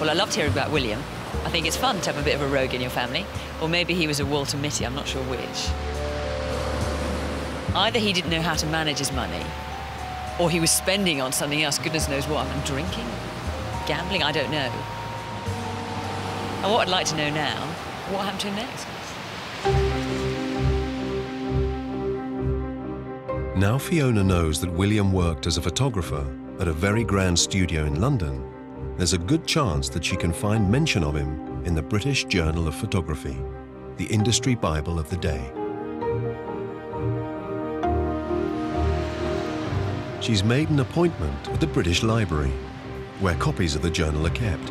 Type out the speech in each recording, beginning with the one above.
Well, I loved hearing about William. I think it's fun to have a bit of a rogue in your family. Or maybe he was a Walter Mitty, I'm not sure which. Either he didn't know how to manage his money, or he was spending on something else, goodness knows what, and drinking, gambling, I don't know. And what I'd like to know now, what happened to him next? Now Fiona knows that William worked as a photographer at a very grand studio in London. There's a good chance that she can find mention of him in the British Journal of Photography, the industry Bible of the day. She's made an appointment at the British Library, where copies of the journal are kept.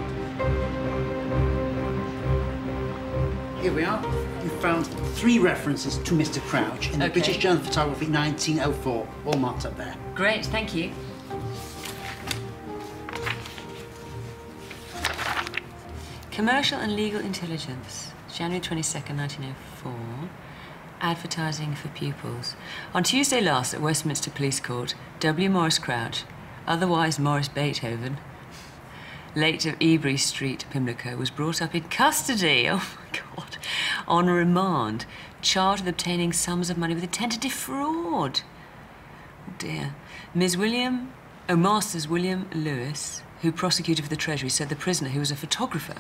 Here we are. We found 3 references to Mr. Crouch in the British Journal of Photography 1904, all marked up there. Great, thank you. Commercial and Legal Intelligence, January 22nd, 1904. Advertising for pupils. On Tuesday last at Westminster Police Court, W. Morris Crouch, otherwise Morris Beethoven, late of Ebury Street, Pimlico, was brought up in custody, oh my God, on remand, charged with obtaining sums of money with intent to defraud. Oh dear. Masters William Lewis, who prosecuted for the Treasury, said the prisoner, who was a photographer,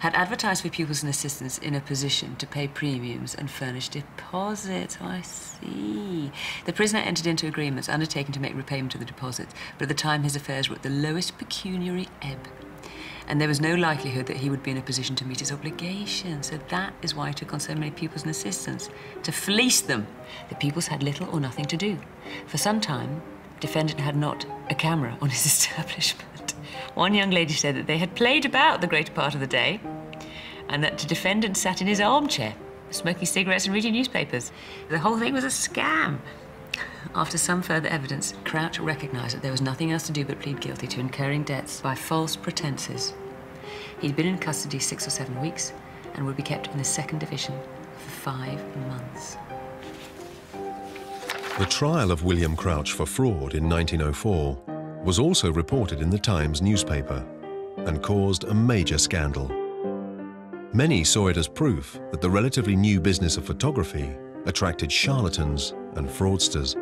had advertised for pupils and assistants in a position to pay premiums and furnish deposits. I see. The prisoner entered into agreements undertaken to make repayment of the deposits, but at the time his affairs were at the lowest pecuniary ebb, and there was no likelihood that he would be in a position to meet his obligations. So that is why he took on so many pupils and assistants, to fleece them. The pupils had little or nothing to do. For some time, defendant had not a camera on his establishment. One young lady said that they had played about the greater part of the day and that the defendant sat in his armchair, smoking cigarettes and reading newspapers. The whole thing was a scam. After some further evidence, Crouch recognised that there was nothing else to do but plead guilty to incurring debts by false pretences. He'd been in custody 6 or 7 weeks and would be kept in the 2nd division for 5 months. The trial of William Crouch for fraud in 1904 was also reported in the Times newspaper and caused a major scandal. Many saw it as proof that the relatively new business of photography attracted charlatans and fraudsters.